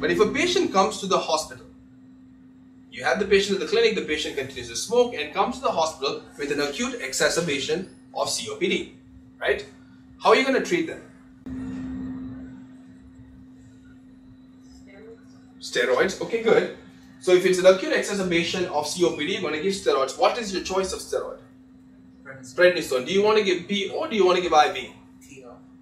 But if a patient comes to the hospital, you have the patient at the clinic, the patient continues to smoke and comes to the hospital with an acute exacerbation of COPD, right? How are you going to treat them? Steroids. Okay, good. So if it's an acute exacerbation of COPD, you're going to give steroids. What is your choice of steroid? Prednisone. Do you want to give PO or do you want to give IV?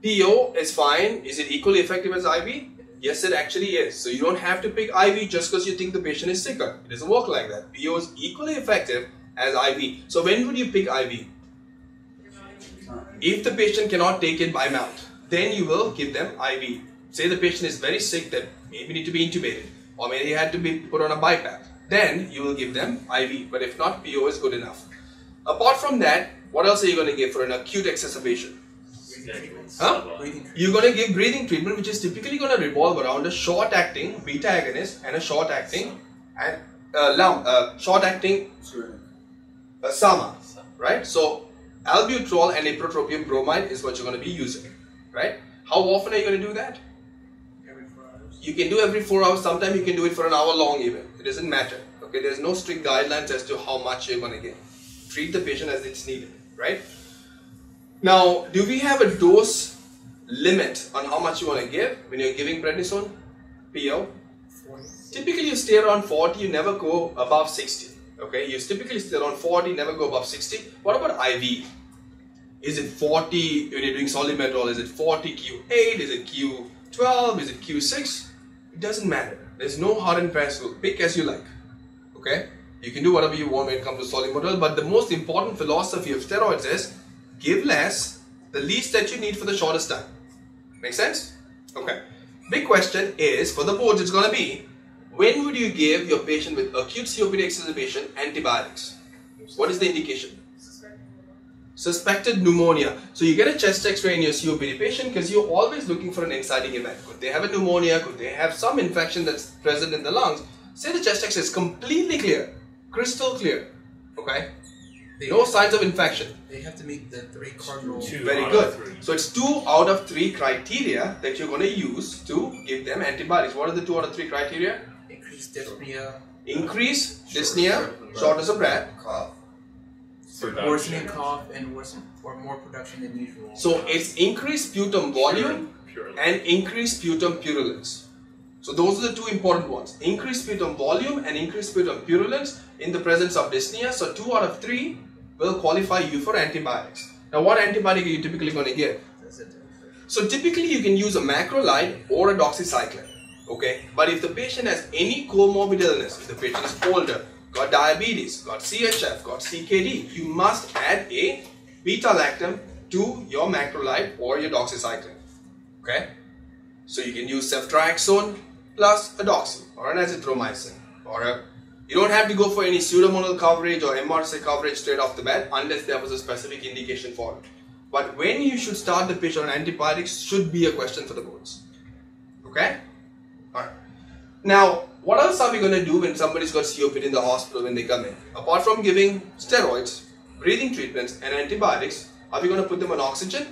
PO is fine. Is it equally effective as IV? Yes, it actually is. So you don't have to pick IV just because you think the patient is sicker. It doesn't work like that. PO is equally effective as IV. So when would you pick IV? If the patient cannot take it by mouth, then you will give them IV. Say the patient is very sick, that maybe need to be intubated or maybe had to be put on a BiPAP. Then you will give them IV. But if not, PO is good enough. Apart from that, what else are you going to give for an acute exacerbation? You're going to give breathing treatment, which is typically going to revolve around a short-acting beta agonist and a short-acting and short-acting SAMA, right? So albuterol and ipratropium bromide is what you're going to be using, right? How often are you going to do that? Every 4 hours. You can do every 4 hours. Sometimes you can do it for an hour long even. It doesn't matter. Okay, there's no strict guidelines as to how much you're going to give. Treat the patient as it's needed, right? Now, do we have a dose limit on how much you want to give when you're giving prednisone? PO? 40. Typically, you stay around 40, you never go above 60. Okay, you typically stay around 40, never go above 60. What about IV? Is it 40 when you're doing solumedrol? Is it 40 Q8? Is it Q12? Is it Q6? It doesn't matter. There's no hard and fast rule. Pick as you like. Okay, you can do whatever you want when it comes to solumedrol, but the most important philosophy of steroids is give less, the least that you need for the shortest time. Make sense? Okay. Big question is, for the boards, it's going to be, when would you give your patient with acute COPD exacerbation antibiotics? What is the indication? Suspected pneumonia. So you get a chest x-ray in your COPD patient because you're always looking for an inciting event. Could they have a pneumonia? Could they have some infection that's present in the lungs? Say the chest x-ray is completely clear, crystal clear. Okay. No signs of infection. They have to meet the 3 cardinal. Very good. So it's 2 out of 3 criteria that you're going to use to give them antibiotics. What are the 2 out of 3 criteria? Increased dyspnea. Increase dyspnea, shortness of breath, cough, worsening cough, and more production than usual. So it's increased sputum volume and increased sputum purulence. So those are the 2 important ones. Increased sputum volume and increased sputum purulence in the presence of dyspnea. So 2 out of 3 will qualify you for antibiotics. Now what antibiotic are you typically going to give? So typically you can use a macrolide or a doxycycline. Okay, but if the patient has any comorbid illness, if the patient is older, got diabetes, got CHF, got CKD, you must add a beta-lactam to your macrolide or your doxycycline. Okay, so you can use ceftriaxone plus a doxy or an azithromycin or a... You don't have to go for any pseudomonal coverage or MRSA coverage straight off the bat unless there was a specific indication for it. But when you should start the patient on antibiotics should be a question for the boards. Okay? Alright. Now, what else are we going to do when somebody's got COPD in the hospital when they come in? Apart from giving steroids, breathing treatments and antibiotics, are we going to put them on oxygen?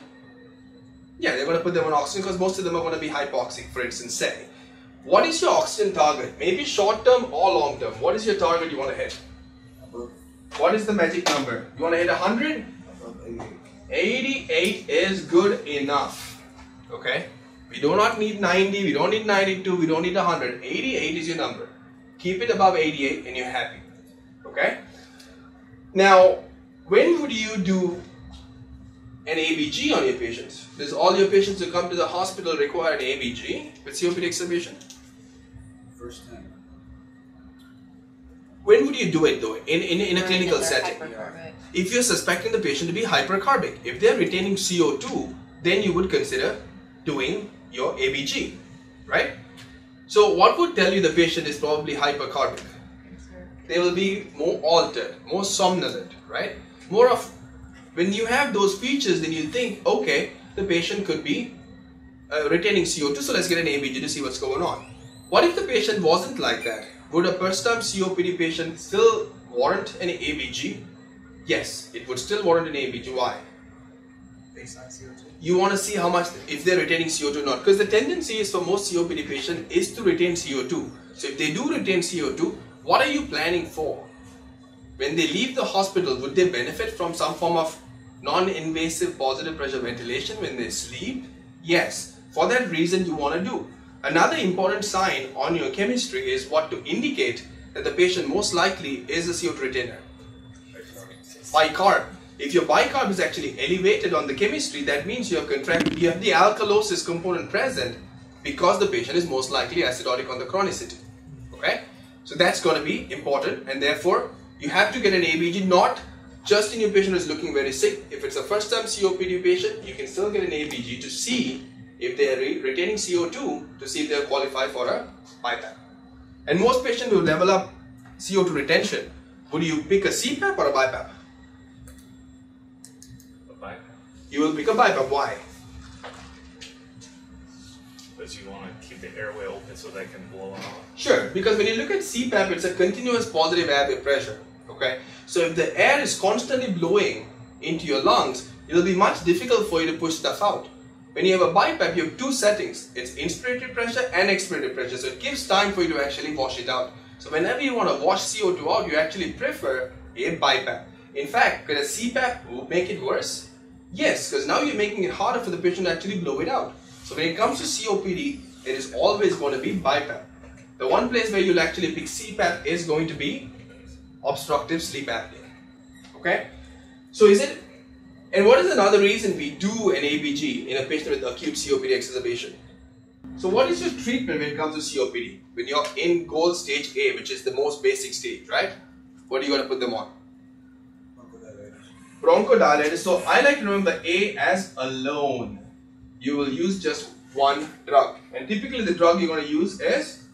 Yeah, they're going to put them on oxygen because most of them are going to be hypoxic, for instance, say. What is your oxygen target? Maybe short-term or long-term. What is your target you want to hit? What is the magic number? You want to hit 100? 88 is good enough. Okay? We do not need 90. We don't need 92. We don't need 100. 88 is your number. Keep it above 88 and you're happy. Okay? Now, when would you do an ABG on your patients? Does all your patients who come to the hospital require an ABG with COPD exacerbation? First time. When would you do it though? In a clinical setting. If you're suspecting the patient to be hypercarbic, if they're retaining CO2, then you would consider doing your ABG, right? So what would tell you the patient is probably hypercarbic? They will be more altered, more somnolent, right? More of... When you have those features, then you think, okay, the patient could be retaining CO2, so let's get an ABG to see what's going on. What if the patient wasn't like that? Would a first-time COPD patient still warrant an ABG? Yes, it would still warrant an ABG. Why? baseline CO2. You want to see how much, if they're retaining CO2 or not, because the tendency is for most COPD patients is to retain CO2. So if they do retain CO2, what are you planning for? When they leave the hospital, would they benefit from some form of non-invasive positive pressure ventilation when they sleep? Yes. For that reason, you want to do. Another important sign on your chemistry is what to indicate that the patient most likely is a CO2 retainer. Bicarb. If your bicarb is actually elevated on the chemistry, that means you have the alkalosis component present because the patient is most likely acidotic on the chronicity. Okay? So that's going to be important, and therefore you have to get an ABG, not just in your patient who is looking very sick. If it's a first time COPD patient, you can still get an ABG to see if they are retaining CO2, to see if they are qualified for a BiPAP. And most patients who develop CO2 retention, would you pick a CPAP or a BiPAP? You will pick a BiPAP. Why? Because you want to keep the airway open so that can blow out. Sure, because when you look at CPAP, it's a continuous positive airway pressure. Okay, so if the air is constantly blowing into your lungs, it will be much difficult for you to push stuff out. When you have a BiPAP, you have two settings. It's inspiratory pressure and expiratory pressure, so it gives time for you to actually wash it out. So whenever you want to wash CO2 out, you actually prefer a BiPAP. In fact, could a CPAP will make it worse? Yes, because now you're making it harder for the patient to actually blow it out. So when it comes to COPD, it is always going to be BiPAP. The one place where you'll actually pick CPAP is going to be obstructive sleep apnea. Okay? So is it, and what is another reason we do an ABG in a patient with acute COPD exacerbation? So what is your treatment when it comes to COPD? When you're in gold stage A, which is the most basic stage, right? What are you going to put them on? Bronchodilator. So I like to remember A as alone. You will use just one drug, and typically the drug you're going to use is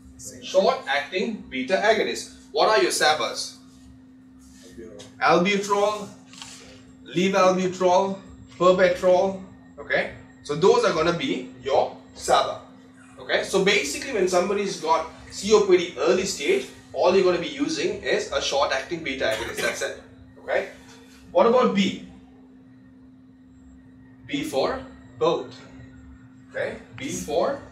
short-acting beta agonist. What are your SABAs? Albuterol, levoalbuterol, perbetrol. Okay, so those are going to be your SABA. Okay, so basically when somebody's got COPD early stage, all you're going to be using is a short-acting beta agonist. That's it. Okay. What about B? B for both. Okay, B for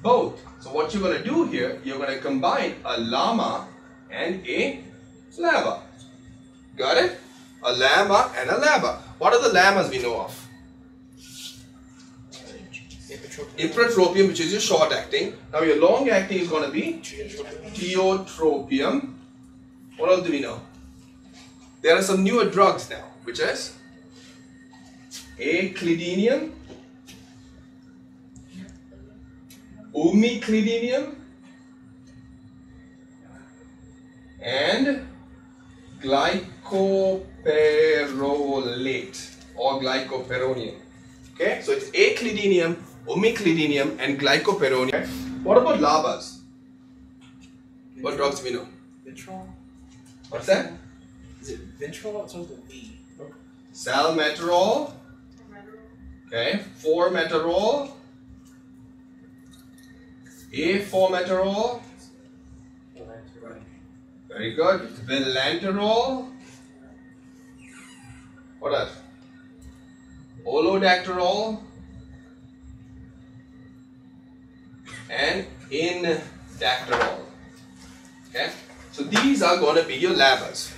both. So what you're going to do here, you're going to combine a LAMA and a LABA. Got it? A LAMA and a LABA. What are the LAMAs we know of? Ipratropium, which is your short acting. Now your long acting is going to be tiotropium. What else do we know? There are some newer drugs now, which is Aclidinium, Umeclidinium, and glycopyrrolate or glycopyrronium. Okay, so it's Aclidinium, Umeclidinium, and glycopyrronium. Okay. What about LABAs? What drugs do we know? What's that? Is it Vilanterol or something with V? Salmeterol. Okay. Formeterol. Arformoterol. Very good. Vilanterol. What else? Olodacterol. And Indacaterol. Okay. So these are going to be your LABAs.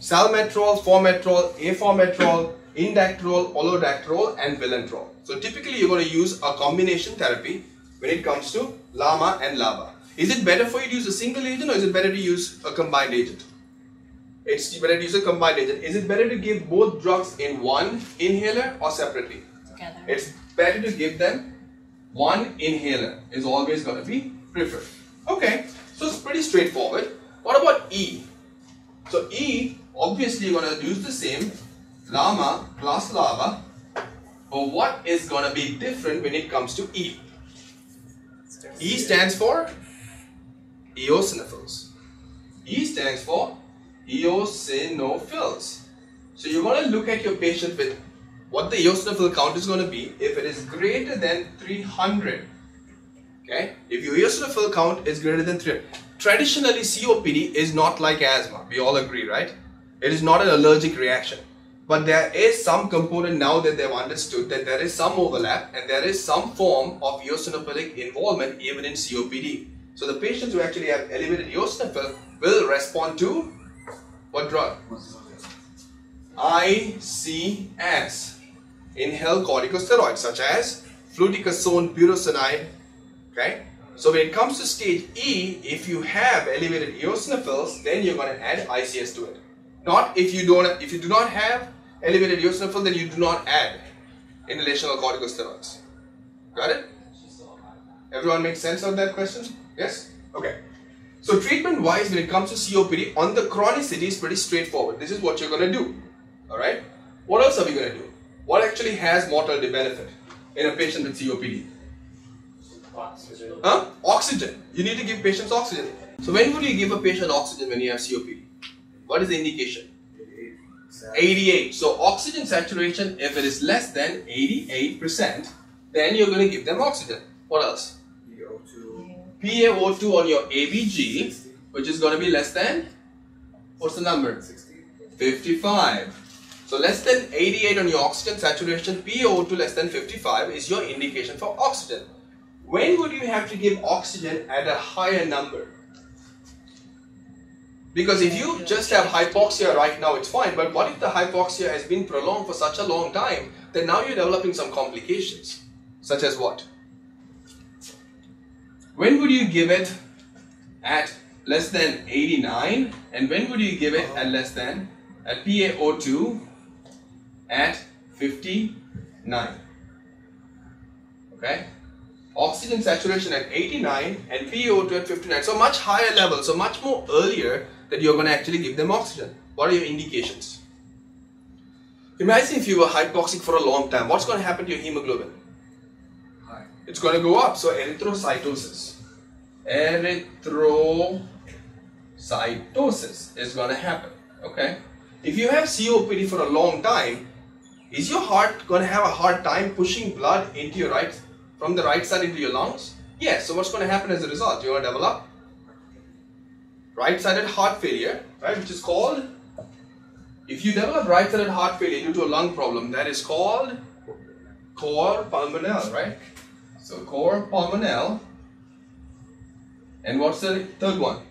Salmeterol, formeterol, Arformoterol, Indacaterol, Olodacterol, and Vilanterol. So typically you're going to use a combination therapy when it comes to LAMA and LABA. Is it better for you to use a single agent, or is it better to use a combined agent? It's better to use a combined agent. Is it better to give both drugs in one inhaler or separately? Together. It's better to give them one inhaler. It's always going to be preferred. Okay, so it's pretty straightforward. What about E? So E, obviously you're going to use the same LAMA plus LABA, but what is going to be different when it comes to E? E stands for eosinophils. E stands for eosinophils. So you're going to look at your patient with what the eosinophil count is going to be if it is greater than 300. Okay, if your eosinophil count is greater than 300. Traditionally, COPD is not like asthma. We all agree, right? It is not an allergic reaction. But there is some component, now that they've understood that there is some overlap and there is some form of eosinophilic involvement even in COPD. So the patients who actually have elevated eosinophil will respond to what drug? ICS, inhaled corticosteroids, such as fluticasone, budesonide. Okay. So when it comes to stage E, if you have elevated eosinophils, then you're going to add ICS to it. Not if you don't, if you do not have elevated eosinophil, then you do not add inhalational corticosteroids. Got it? Everyone make sense of that question? Yes? Okay. So treatment-wise, when it comes to COPD, on the chronicity is pretty straightforward. This is what you're going to do. Alright? What else are we going to do? What actually has mortality benefit in a patient with COPD? Oxygen. Huh? Oxygen. You need to give patients oxygen. So when would you give a patient oxygen when you have COPD? What is the indication? 88. So oxygen saturation, if it is less than 88%, then you're going to give them oxygen. What else? PaO2 on your ABG, which is going to be less than, what's the number? 55. So less than 88 on your oxygen saturation, PaO2 less than 55 is your indication for oxygen. When would you have to give oxygen at a higher number? Because if you just have hypoxia right now, it's fine. But what if the hypoxia has been prolonged for such a long time that now you're developing some complications? Such as what? When would you give it at less than 89, and when would you give it at less than, at PaO2 at 59? Okay? Oxygen saturation at 89 and PaO2 at 59. So much higher level, so much more earlier that you're going to actually give them oxygen. What are your indications? Imagine if you were hypoxic for a long time. What's going to happen to your hemoglobin? It's going to go up. So erythrocytosis. Erythrocytosis is going to happen. Okay. If you have COPD for a long time, is your heart going to have a hard time pushing blood into your right, from the right side into your lungs? Yes. So what's going to happen as a result? You're going to develop right-sided heart failure, right? Which is called, if you develop right-sided heart failure due to a lung problem, that is called corpulmonale, right? So corpulmonale, and what's the third one?